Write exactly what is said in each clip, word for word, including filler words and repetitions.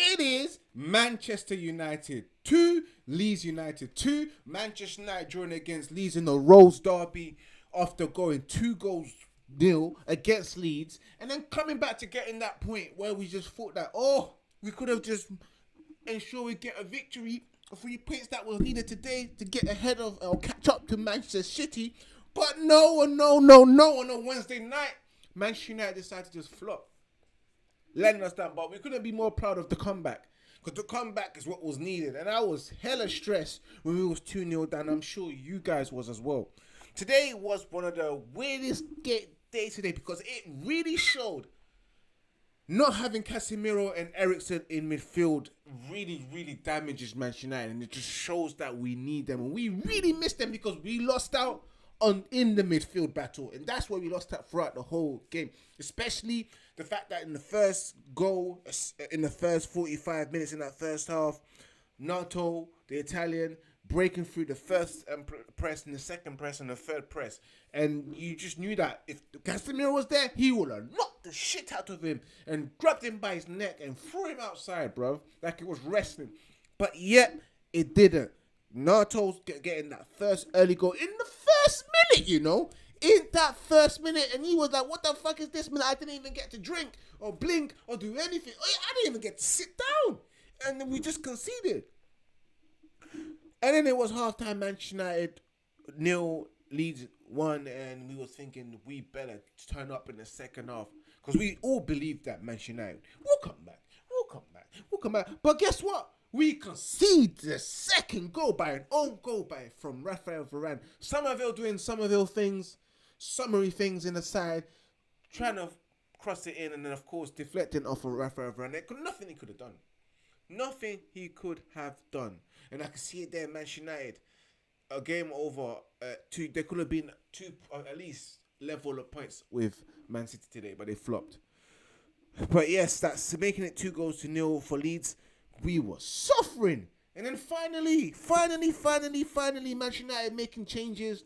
It is Manchester United two, Leeds United two. Manchester United drawing against Leeds in the Rose Derby after going two goals nil against Leeds. And then coming back to getting that point where we just thought that, oh, we could have just ensured we get a victory. Three points that was needed today to get ahead of or catch up to Manchester City. But no, no, no, no. On a Wednesday night, Manchester United decided to just flop. Letting us down, but we couldn't be more proud of the comeback, because the comeback is what was needed. And I was hella stressed when we was two nil down. I'm sure you guys was as well. Today was one of the weirdest days today, because it really showed not having Casemiro and Erickson in midfield really, really damages Manchester United. And it just shows that we need them. And we really miss them, because we lost out on in the midfield battle. And that's where we lost out throughout the whole game. Especially the fact that in the first goal, in the first forty-five minutes in that first half, Nato, the Italian, breaking through the first press and the second press and the third press. And you just knew that if Casemiro was there, he would have knocked the shit out of him and grabbed him by his neck and threw him outside, bro. Like it was wrestling. But yet, it didn't. Nato's getting that first early goal in the first minute, you know. In that first minute, and he was like, what the fuck is this, man? I didn't even get to drink or blink or do anything. I didn't even get to sit down. And then we just conceded. And then it was halftime, Manchester United nil, Leeds one, and we was thinking we better turn up in the second half, because we all believed that Manchester United will come back, we'll come back, we'll come back. But guess what? We concede the second goal by an own goal by from Rafael Varane. Somerville doing Somerville things, summary things in the side, trying to cross it in, and then of course deflecting off of Rafael Varane. There could, nothing he could have done. Nothing he could have done. And I can see it there, Manchester United. A game over. Uh, two, they could have been two, uh, at least level of points with Man City today, but they flopped. But yes, that's making it two goals to nil for Leeds. We were suffering. And then finally, finally, finally, finally, Manchester United making changes.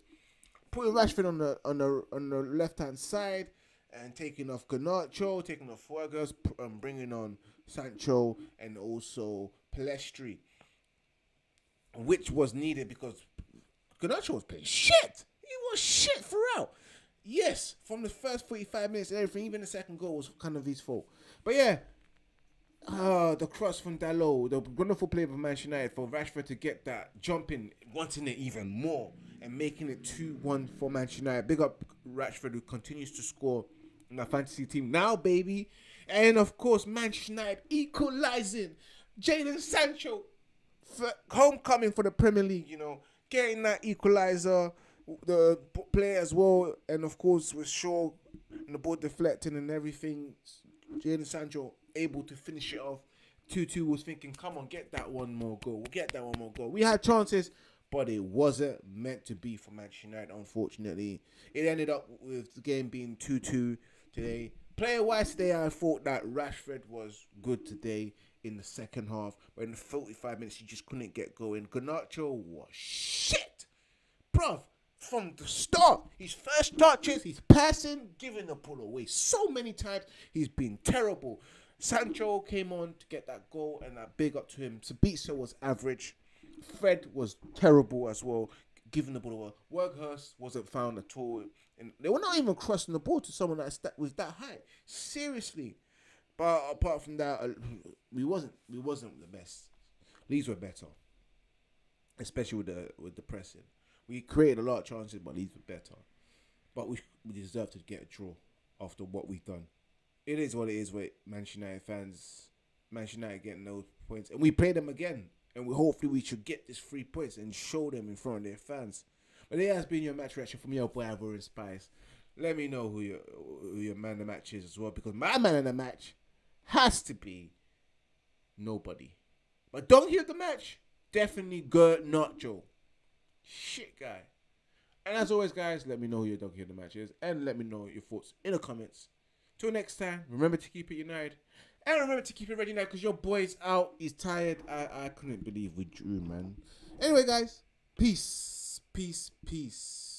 Putting Rashford on the on the, on the left-hand side and taking off Garnacho, taking off Workhurst, um, bringing on Sancho and also Pelestrì, which was needed because Garnacho was playing shit. He was shit throughout. Yes, from the first forty-five minutes and everything, even the second goal was kind of his fault. But yeah, uh, the cross from Dalot, the wonderful play by Manchester United for Rashford to get that jumping, wanting it even more and making it two one for Manchester United. Big up Rashford, who continues to score in our fantasy team now, baby. And of course, Manchester United equalising. Jadon Sancho, for homecoming for the Premier League, you know, getting that equaliser, the player as well, and of course with Shaw and the ball deflecting and everything, Jadon Sancho able to finish it off. two two was thinking, come on, get that one more goal. We'll get that one more goal. We had chances, but it wasn't meant to be for Manchester United, unfortunately. It ended up with the game being two two today. Player-wise today, I thought that Rashford was good today in the second half. But in the forty-five minutes, he just couldn't get going. Garnacho was shit. Bruv, from the start, his first touches, he's passing, giving the ball away so many times. He's been terrible. Sancho came on to get that goal, and that big up to him. Sabitza was average. Fred was terrible as well, giving the ball away. Workhurst wasn't found at all. And they were not even crossing the ball to someone that was that high. Seriously. But apart from that, we wasn't we wasn't the best. Leeds were better, especially with the with the pressing. We created a lot of chances, but Leeds were better. But we we deserve to get a draw after what we've done. It is what it is with Manchester United fans. Manchester United getting those points, and we play them again. And we hopefully we should get this three points and show them in front of their fans. But it has been your match reaction from your boy Ivorian Spice. Let me know who your who your man of the match is as well, because my man of the match has to be nobody. But don't hear the match. Definitely Garnacho. Shit guy. And as always, guys, let me know who your dog hear the match is, and let me know your thoughts in the comments. Till next time, remember to keep it united. And remember to keep it ready now, because your boy's out. He's tired. I, I couldn't believe we drew, man. Anyway, guys, peace. Peace, peace.